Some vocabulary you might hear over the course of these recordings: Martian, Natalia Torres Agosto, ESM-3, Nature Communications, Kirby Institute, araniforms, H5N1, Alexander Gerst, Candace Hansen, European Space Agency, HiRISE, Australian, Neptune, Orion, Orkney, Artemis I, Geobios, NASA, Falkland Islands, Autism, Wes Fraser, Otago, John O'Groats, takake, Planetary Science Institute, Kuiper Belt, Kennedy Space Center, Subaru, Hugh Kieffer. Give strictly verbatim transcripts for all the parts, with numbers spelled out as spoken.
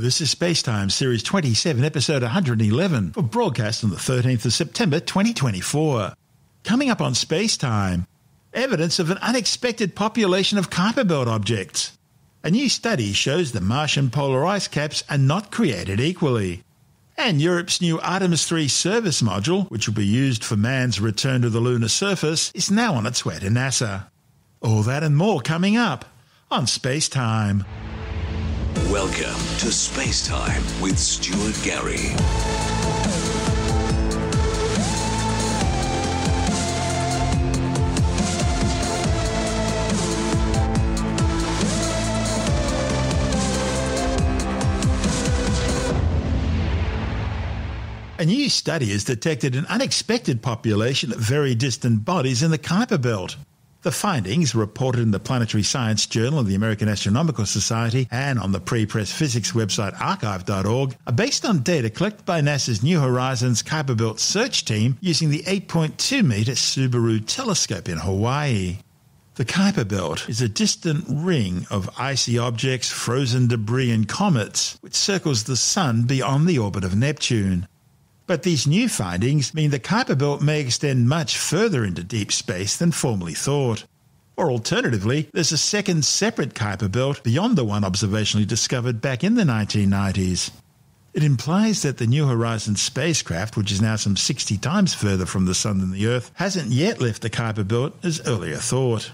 This is Spacetime, Series twenty-seven, Episode one hundred eleven, for broadcast on the thirteenth of September twenty twenty-four. Coming up on Spacetime, evidence of an unexpected population of Kuiper Belt objects. A new study shows the Martian polar ice caps are not created equally. And Europe's new Artemis three service module, which will be used for man's return to the lunar surface, is now on its way to NASA. All that and more coming up on Spacetime. Welcome to Spacetime with Stuart Gary. A new study has detected an unexpected population of very distant bodies in the Kuiper Belt. The findings, reported in the Planetary Science Journal of the American Astronomical Society and on the pre-press physics website archive dot org, are based on data collected by NASA's New Horizons Kuiper Belt search team using the eight point two metre Subaru telescope in Hawaii. The Kuiper Belt is a distant ring of icy objects, frozen debris and comets, which circles the Sun beyond the orbit of Neptune. But these new findings mean the Kuiper Belt may extend much further into deep space than formerly thought. Or alternatively, there's a second separate Kuiper Belt beyond the one observationally discovered back in the nineteen nineties. It implies that the New Horizons spacecraft, which is now some sixty times further from the Sun than the Earth, hasn't yet left the Kuiper Belt as earlier thought.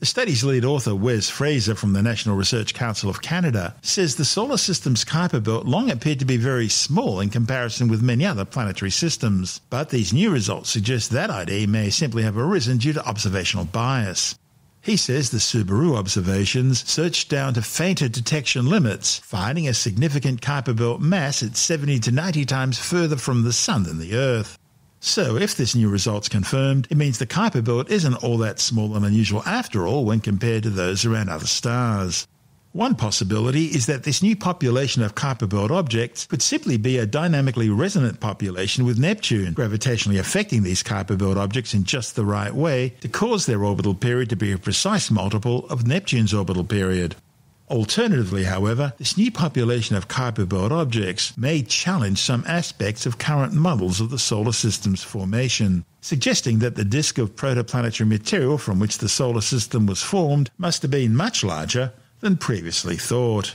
The study's lead author, Wes Fraser from the National Research Council of Canada, says the solar system's Kuiper Belt long appeared to be very small in comparison with many other planetary systems, but these new results suggest that idea may simply have arisen due to observational bias. He says the Subaru observations searched down to fainter detection limits, finding a significant Kuiper Belt mass at seventy to ninety times further from the Sun than the Earth. So if this new result's confirmed, it means the Kuiper Belt isn't all that small and unusual after all when compared to those around other stars. One possibility is that this new population of Kuiper Belt objects could simply be a dynamically resonant population with Neptune, gravitationally affecting these Kuiper Belt objects in just the right way to cause their orbital period to be a precise multiple of Neptune's orbital period. Alternatively, however, this new population of Kuiper Belt objects may challenge some aspects of current models of the solar system's formation, suggesting that the disk of protoplanetary material from which the solar system was formed must have been much larger than previously thought.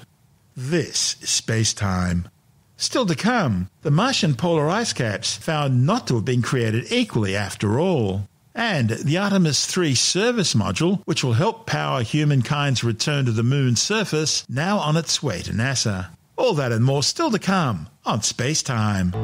This is Spacetime. Still to come, the Martian polar ice caps found not to have been created equally after all. And the Artemis three service module, which will help power humankind's return to the Moon's surface, now on its way to NASA. All that and more still to come on Spacetime.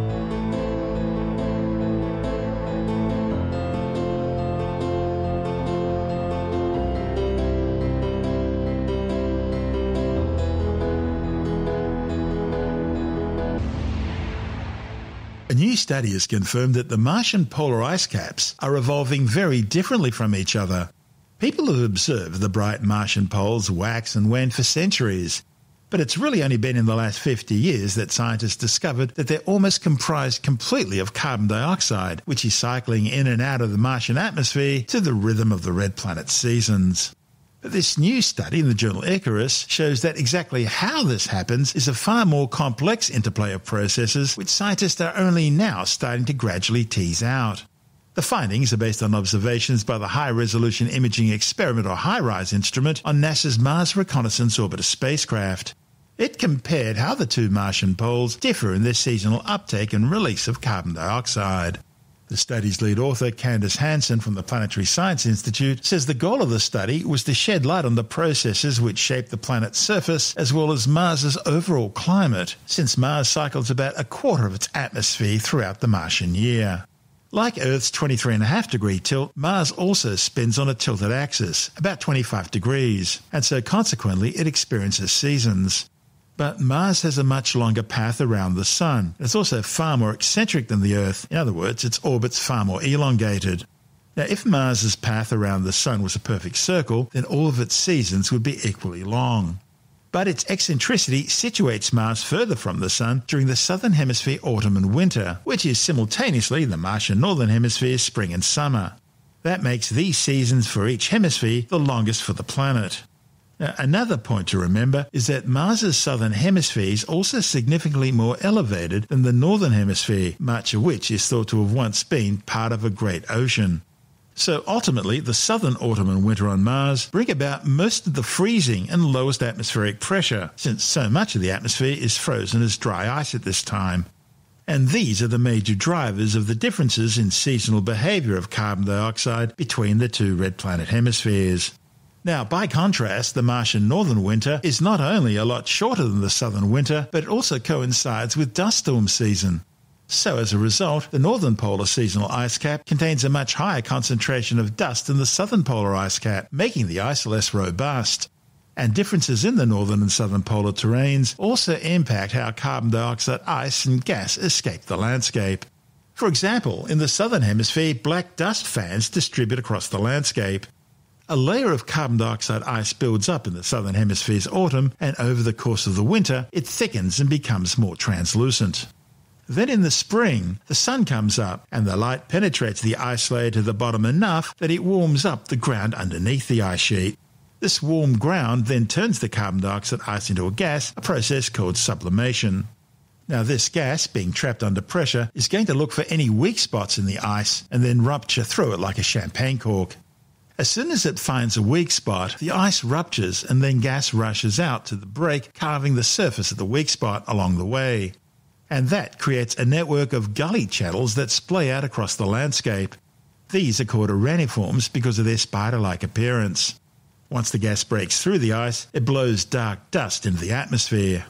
A new study has confirmed that the Martian polar ice caps are evolving very differently from each other. People have observed the bright Martian poles wax and wane for centuries, but it's really only been in the last fifty years that scientists discovered that they're almost comprised completely of carbon dioxide, which is cycling in and out of the Martian atmosphere to the rhythm of the red planet's seasons. This new study in the journal Icarus shows that exactly how this happens is a far more complex interplay of processes which scientists are only now starting to gradually tease out. The findings are based on observations by the High-Resolution Imaging Experiment or HiRISE instrument on NASA's Mars Reconnaissance Orbiter spacecraft. It compared how the two Martian poles differ in their seasonal uptake and release of carbon dioxide. The study's lead author, Candace Hansen from the Planetary Science Institute, says the goal of the study was to shed light on the processes which shape the planet's surface as well as Mars's overall climate, since Mars cycles about a quarter of its atmosphere throughout the Martian year. Like Earth's twenty-three point five degree tilt, Mars also spins on a tilted axis, about twenty-five degrees, and so consequently it experiences seasons. But Mars has a much longer path around the Sun. It's also far more eccentric than the Earth. In other words, its orbit's far more elongated. Now, if Mars's path around the Sun was a perfect circle, then all of its seasons would be equally long. But its eccentricity situates Mars further from the Sun during the Southern Hemisphere autumn and winter, which is simultaneously the Martian Northern Hemisphere's spring and summer. That makes these seasons for each hemisphere the longest for the planet. Now, another point to remember is that Mars's southern hemisphere is also significantly more elevated than the northern hemisphere, much of which is thought to have once been part of a great ocean. So ultimately, the southern autumn and winter on Mars bring about most of the freezing and lowest atmospheric pressure, since so much of the atmosphere is frozen as dry ice at this time. And these are the major drivers of the differences in seasonal behaviour of carbon dioxide between the two red planet hemispheres. Now, by contrast, the Martian northern winter is not only a lot shorter than the southern winter, but it also coincides with dust storm season. So as a result, the northern polar seasonal ice cap contains a much higher concentration of dust than the southern polar ice cap, making the ice less robust. And differences in the northern and southern polar terrains also impact how carbon dioxide ice and gas escape the landscape. For example, in the southern hemisphere, black dust fans distribute across the landscape. A layer of carbon dioxide ice builds up in the southern hemisphere's autumn, and over the course of the winter, it thickens and becomes more translucent. Then in the spring, the sun comes up and the light penetrates the ice layer to the bottom enough that it warms up the ground underneath the ice sheet. This warm ground then turns the carbon dioxide ice into a gas, a process called sublimation. Now this gas, being trapped under pressure, is going to look for any weak spots in the ice and then rupture through it like a champagne cork. As soon as it finds a weak spot, the ice ruptures and then gas rushes out to the break, carving the surface of the weak spot along the way. And that creates a network of gully channels that splay out across the landscape. These are called araniforms because of their spider-like appearance. Once the gas breaks through the ice, it blows dark dust into the atmosphere.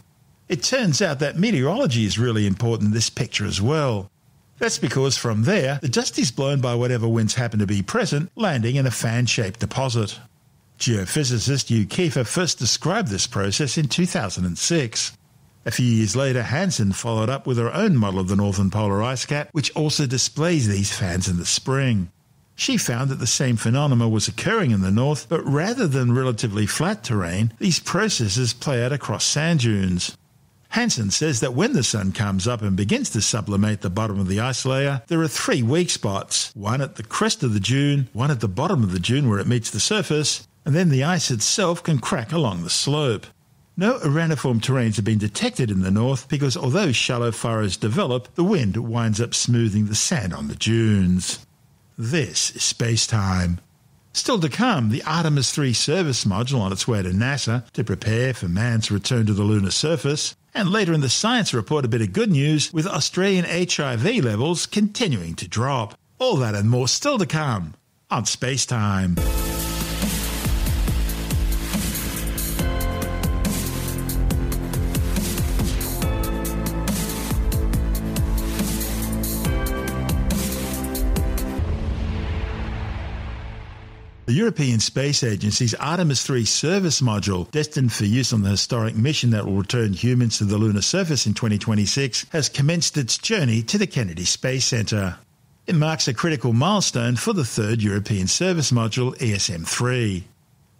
It turns out that meteorology is really important in this picture as well. That's because from there, the dust is blown by whatever winds happen to be present, landing in a fan-shaped deposit. Geophysicist Hugh Kieffer first described this process in two thousand six. A few years later, Hansen followed up with her own model of the northern polar ice cap, which also displays these fans in the spring. She found that the same phenomena was occurring in the north, but rather than relatively flat terrain, these processes play out across sand dunes. Hansen says that when the sun comes up and begins to sublimate the bottom of the ice layer, there are three weak spots, one at the crest of the dune, one at the bottom of the dune where it meets the surface, and then the ice itself can crack along the slope. No araniform terrains have been detected in the north because although shallow furrows develop, the wind winds up smoothing the sand on the dunes. This is space-time. Still to come, the Artemis three service module on its way to NASA to prepare for man's return to the lunar surface, and later in the science report a bit of good news with Australian H I V levels continuing to drop. All that and more still to come on Space-Time. The European Space Agency's Artemis three service module, destined for use on the historic mission that will return humans to the lunar surface in twenty twenty-six, has commenced its journey to the Kennedy Space Center. It marks a critical milestone for the third European service module, E S M three.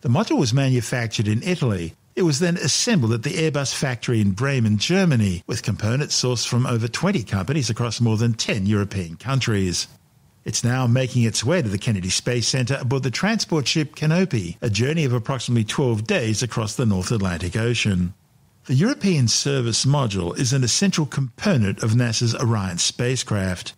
The module was manufactured in Italy. It was then assembled at the Airbus factory in Bremen, Germany, with components sourced from over twenty companies across more than ten European countries. It's now making its way to the Kennedy Space Center aboard the transport ship Canopy, a journey of approximately twelve days across the North Atlantic Ocean. The European Service Module is an essential component of NASA's Orion spacecraft.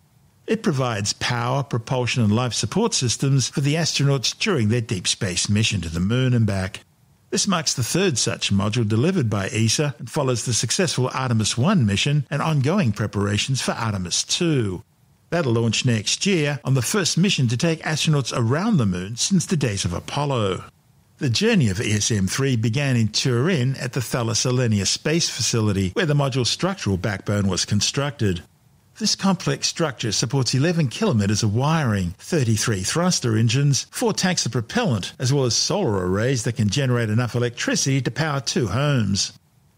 It provides power, propulsion and life support systems for the astronauts during their deep space mission to the Moon and back. This marks the third such module delivered by E S A and follows the successful Artemis one mission and ongoing preparations for Artemis two. That'll launch next year on the first mission to take astronauts around the Moon since the days of Apollo. The journey of E S M three began in Turin at the Thales Alenia Space facility, where the module's structural backbone was constructed. This complex structure supports eleven kilometres of wiring, thirty-three thruster engines, four tanks of propellant, as well as solar arrays that can generate enough electricity to power two homes.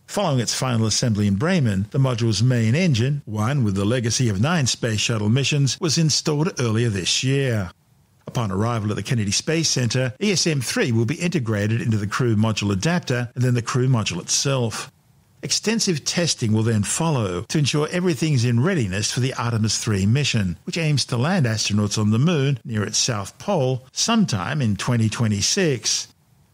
Following its final assembly in Bremen, the module's main engine, one with the legacy of nine Space Shuttle missions, was installed earlier this year. Upon arrival at the Kennedy Space Center, E S M three will be integrated into the crew module adapter and then the crew module itself. Extensive testing will then follow to ensure everything's in readiness for the Artemis three mission, which aims to land astronauts on the Moon near its south pole sometime in twenty twenty-six.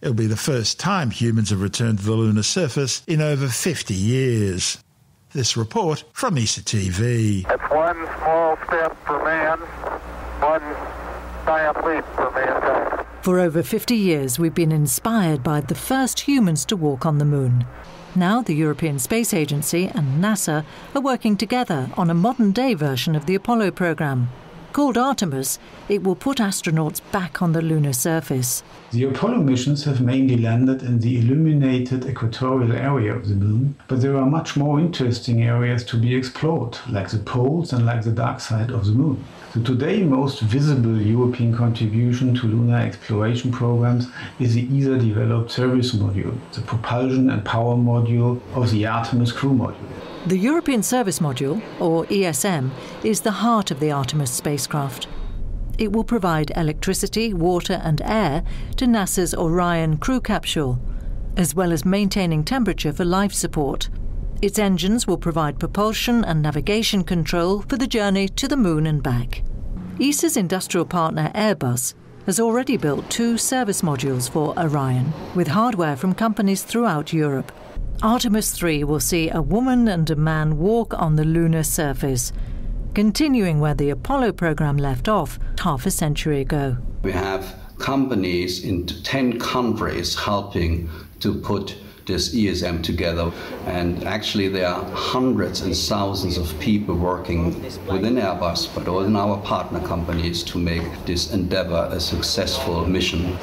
It'll be the first time humans have returned to the lunar surface in over fifty years. This report from E S A T V. It's one small step for man, one giant leap for mankind. For over fifty years, we've been inspired by the first humans to walk on the moon. Now the European Space Agency and NASA are working together on a modern-day version of the Apollo program. Called Artemis, it will put astronauts back on the lunar surface. The Apollo missions have mainly landed in the illuminated equatorial area of the moon, but there are much more interesting areas to be explored, like the poles and like the dark side of the moon. The today most visible European contribution to lunar exploration programs is the E S A-developed service module, the propulsion and power module of the Artemis crew module. The European Service Module, or E S M, is the heart of the Artemis spacecraft. It will provide electricity, water and air to NASA's Orion crew capsule, as well as maintaining temperature for life support. Its engines will provide propulsion and navigation control for the journey to the moon and back. E S A's industrial partner Airbus has already built two service modules for Orion, with hardware from companies throughout Europe. Artemis three will see a woman and a man walk on the lunar surface, continuing where the Apollo program left off half a century ago. We have companies in ten countries helping to put this E S M together, and actually there are hundreds and thousands of people working within Airbus, but also in our partner companies to make this endeavor a successful mission.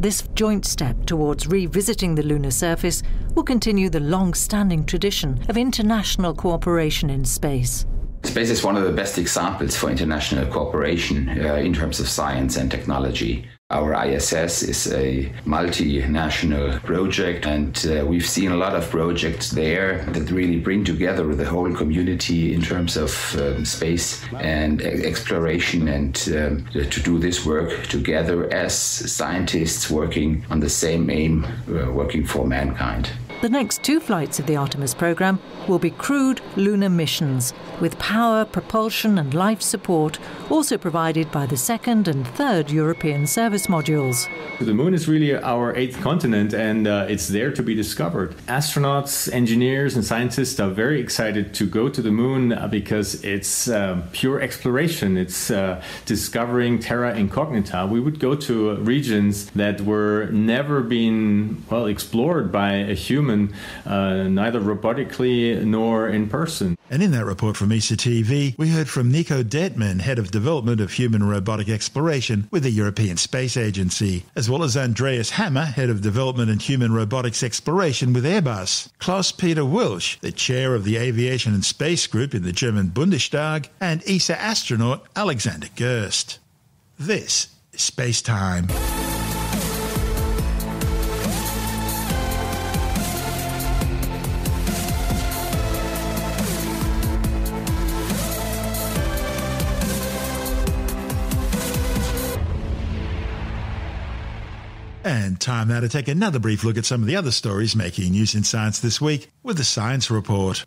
This joint step towards revisiting the lunar surface will continue the long-standing tradition of international cooperation in space. Space is one of the best examples for international cooperation uh, in terms of science and technology. Our I S S is a multinational project, and uh, we've seen a lot of projects there that really bring together the whole community in terms of um, space and exploration, and um, to do this work together as scientists working on the same aim, uh, working for mankind. The next two flights of the Artemis program will be crewed lunar missions, with power, propulsion and life support also provided by the second and third European service modules. The moon is really our eighth continent, and uh, it's there to be discovered. Astronauts, engineers and scientists are very excited to go to the moon because it's uh, pure exploration. It's uh, discovering terra incognita. We would go to regions that were never been well explored by a human, uh, neither robotically nor in person. And in that report from E S A T V, we heard from Nico Detmann, Head of Development of Human Robotic Exploration with the European Space Agency, as well as Andreas Hammer, Head of Development and Human Robotics Exploration with Airbus, Klaus-Peter Wilsch, the Chair of the Aviation and Space Group in the German Bundestag, and E S A astronaut Alexander Gerst. This is Space Time. And time now to take another brief look at some of the other stories making news in science this week with the Science Report.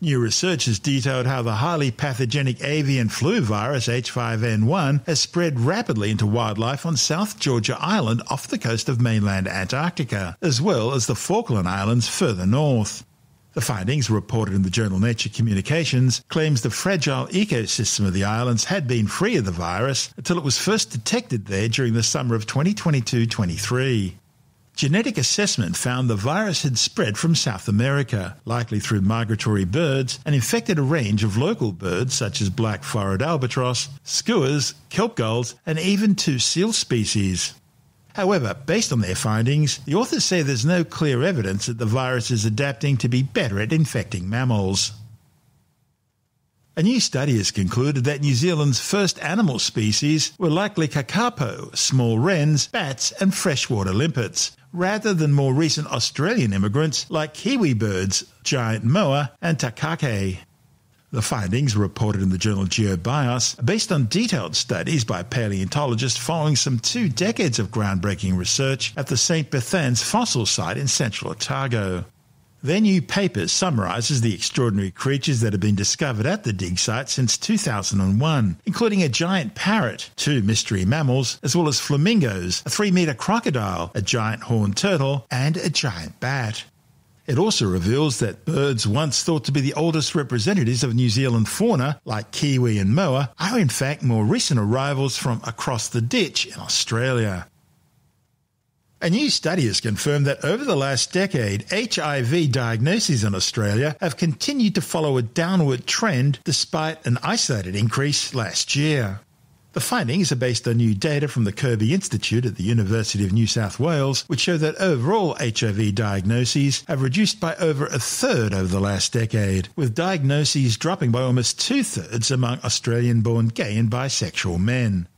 New research has detailed how the highly pathogenic avian flu virus H five N one has spread rapidly into wildlife on South Georgia Island off the coast of mainland Antarctica, as well as the Falkland Islands further north. The findings, reported in the journal Nature Communications, claims the fragile ecosystem of the islands had been free of the virus until it was first detected there during the summer of twenty twenty-two twenty-three. Genetic assessment found the virus had spread from South America, likely through migratory birds, and infected a range of local birds such as black forage albatross, skuas, kelp gulls, and even two seal species. However, based on their findings, the authors say there's no clear evidence that the virus is adapting to be better at infecting mammals. A new study has concluded that New Zealand's first animal species were likely kakapo, small wrens, bats and freshwater limpets, rather than more recent Australian immigrants like kiwi birds, giant moa and takake. The findings, reported in the journal Geobios, are based on detailed studies by paleontologists following some two decades of groundbreaking research at the Saint Bethans fossil site in central Otago. Their new paper summarises the extraordinary creatures that have been discovered at the dig site since two thousand one, including a giant parrot, two mystery mammals, as well as flamingos, a three-metre crocodile, a giant horned turtle and a giant bat. It also reveals that birds once thought to be the oldest representatives of New Zealand fauna, like kiwi and moa, are in fact more recent arrivals from across the ditch in Australia. A new study has confirmed that over the last decade, H I V diagnoses in Australia have continued to follow a downward trend despite an isolated increase last year. The findings are based on new data from the Kirby Institute at the University of New South Wales, which show that overall H I V diagnoses have reduced by over a third over the last decade, with diagnoses dropping by almost two-thirds among Australian-born gay and bisexual men.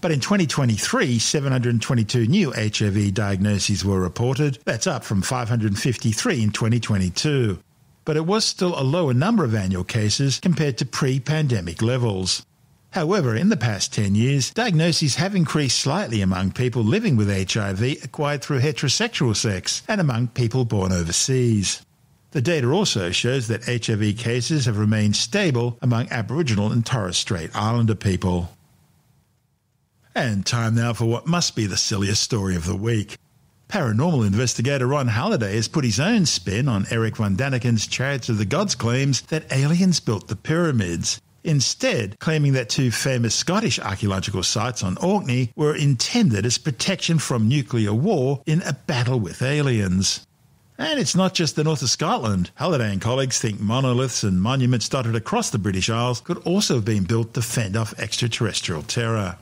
But in twenty twenty-three, seven hundred twenty-two new H I V diagnoses were reported. That's up from five hundred fifty-three in twenty twenty-two. But it was still a lower number of annual cases compared to pre-pandemic levels. However, in the past ten years, diagnoses have increased slightly among people living with H I V acquired through heterosexual sex and among people born overseas. The data also shows that H I V cases have remained stable among Aboriginal and Torres Strait Islander people. And time now for what must be the silliest story of the week. Paranormal investigator Ron Halliday has put his own spin on Eric von Daniken's Chariots of the Gods claims that aliens built the pyramids, instead claiming that two famous Scottish archaeological sites on Orkney were intended as protection from nuclear war in a battle with aliens. And it's not just the north of Scotland. Halliday and colleagues think monoliths and monuments dotted across the British Isles could also have been built to fend off extraterrestrial terror.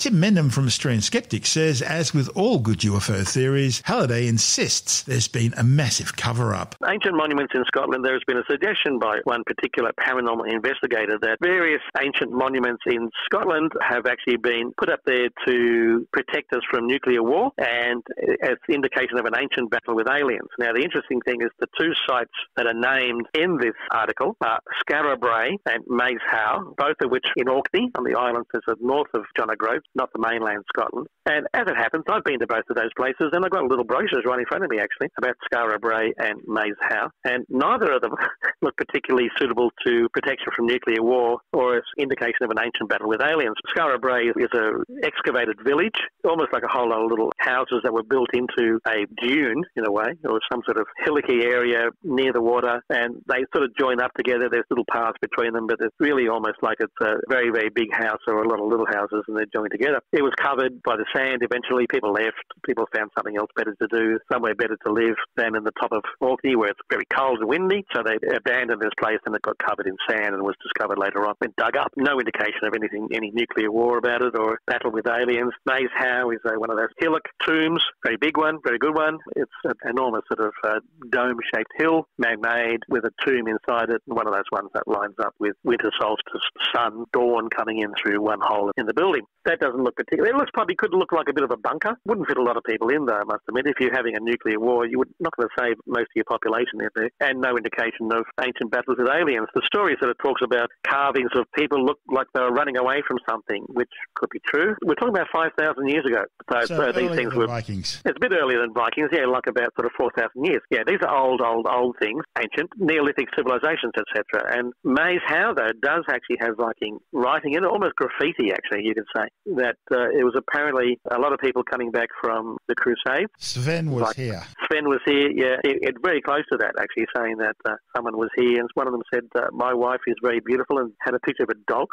Tim Mendham from Australian Skeptic says, as with all good U F O theories, Halliday insists there's been a massive cover-up. Ancient monuments in Scotland, there has been a suggestion by one particular paranormal investigator that various ancient monuments in Scotland have actually been put up there to protect us from nuclear war and as indication of an ancient battle with aliens. Now, the interesting thing is the two sites that are named in this article are Skara Brae and Maeshowe, both of which in Orkney, on the island that's north of John O'Groats, not the mainland Scotland. And as it happens, I've been to both of those places, and I've got little brochures right in front of me, actually, about Skara Brae and Maeshowe. And neither of them look particularly suitable to protection from nuclear war or as indication of an ancient battle with aliens. Skara Brae is an excavated village, almost like a whole lot of little houses that were built into a dune, in a way, or some sort of hillocky area near the water, and they sort of join up together. There's little paths between them, but it's really almost like it's a very, very big house or a lot of little houses, and they're joined together. It was covered by the sand eventually. People left. People found something else better to do, somewhere better to live than in the top of Orkney where it's very cold and windy. So they abandoned this place and it got covered in sand and was discovered later on and dug up. No indication of anything, any nuclear war about it or battle with aliens. Maeshowe is uh, one of those hillock tombs, very big one, very good one. It's an enormous sort of uh, dome-shaped hill, man-made with a tomb inside it, and one of those ones that lines up with winter solstice, sun, dawn coming in through one hole in the building. That doesn't look particular. It looks probably could look like a bit of a bunker. Wouldn't fit a lot of people in, though, I must admit. If you're having a nuclear war, you're not going to save most of your population in there. And no indication of ancient battles with aliens. The story sort of talks about carvings of people look like they were running away from something, which could be true. We're talking about five thousand years ago. So, so, so these things were Vikings. It's a bit earlier than Vikings, yeah, like about sort of four thousand years. Yeah, these are old, old, old things, ancient Neolithic civilizations, et cetera. And Maeshowe, though, does actually have Viking writing in it, almost graffiti, actually, you could say. That uh, it was apparently a lot of people coming back from the Crusades. Sven was like, here. Sven was here, yeah. It, it very close to that, actually, saying that uh, someone was here. And one of them said, uh, my wife is very beautiful, and had a picture of a dog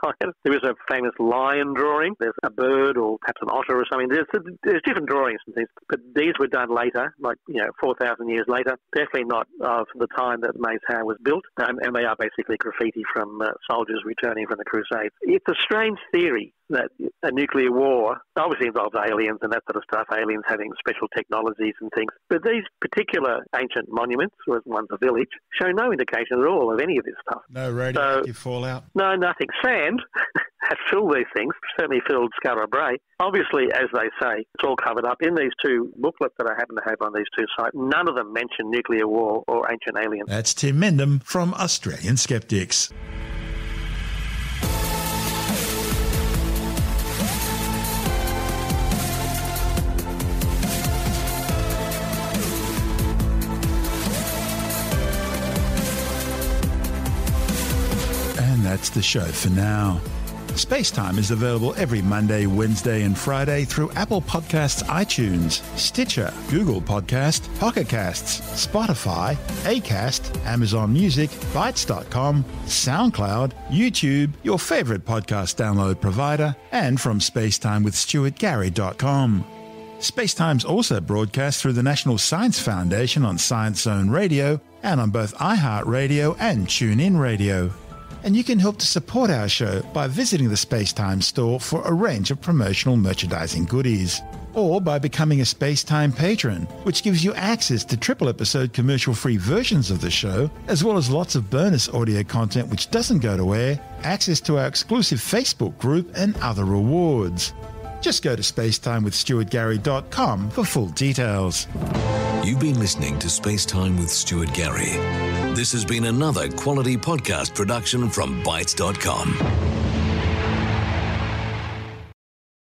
beside it. There is a famous lion drawing. There's a bird or perhaps an otter or something. There's, there's different drawings and things, but these were done later, like, you know, four thousand years later. Definitely not of the time that Maeshowe was built. Um, and they are basically graffiti from uh, soldiers returning from the Crusades. It's a strange theory that a nuclear war obviously involves aliens and that sort of stuff, aliens having special technologies and things. But these particular ancient monuments, or one's a village, show no indication at all of any of this stuff. No radioactive so, fallout? No, nothing. Sand has filled these things, certainly filled Skara Brae. Obviously, as they say, it's all covered up. In these two booklets that I happen to have on these two sites, none of them mention nuclear war or ancient aliens. That's Tim Mendham from Australian Skeptics. that's the show for now. Spacetime is available every Monday, Wednesday and Friday through Apple Podcasts, iTunes, Stitcher, Google Podcast, Pocket Casts, Spotify, Acast, Amazon Music, Bytes dot com, SoundCloud, YouTube, your favorite podcast download provider, and from spacetimewithstuartgarry dot com. Spacetime's also broadcast through the National Science Foundation on Science Zone Radio and on both iHeartRadio and TuneIn Radio. And you can help to support our show by visiting the Spacetime store for a range of promotional merchandising goodies, or by becoming a Spacetime patron, which gives you access to triple-episode commercial-free versions of the show, as well as lots of bonus audio content which doesn't go to air, access to our exclusive Facebook group, and other rewards. Just go to spacetimewithstuartgarry dot com for full details. You've been listening to Spacetime with Stuart Gary. This has been another quality podcast production from Bytes dot com.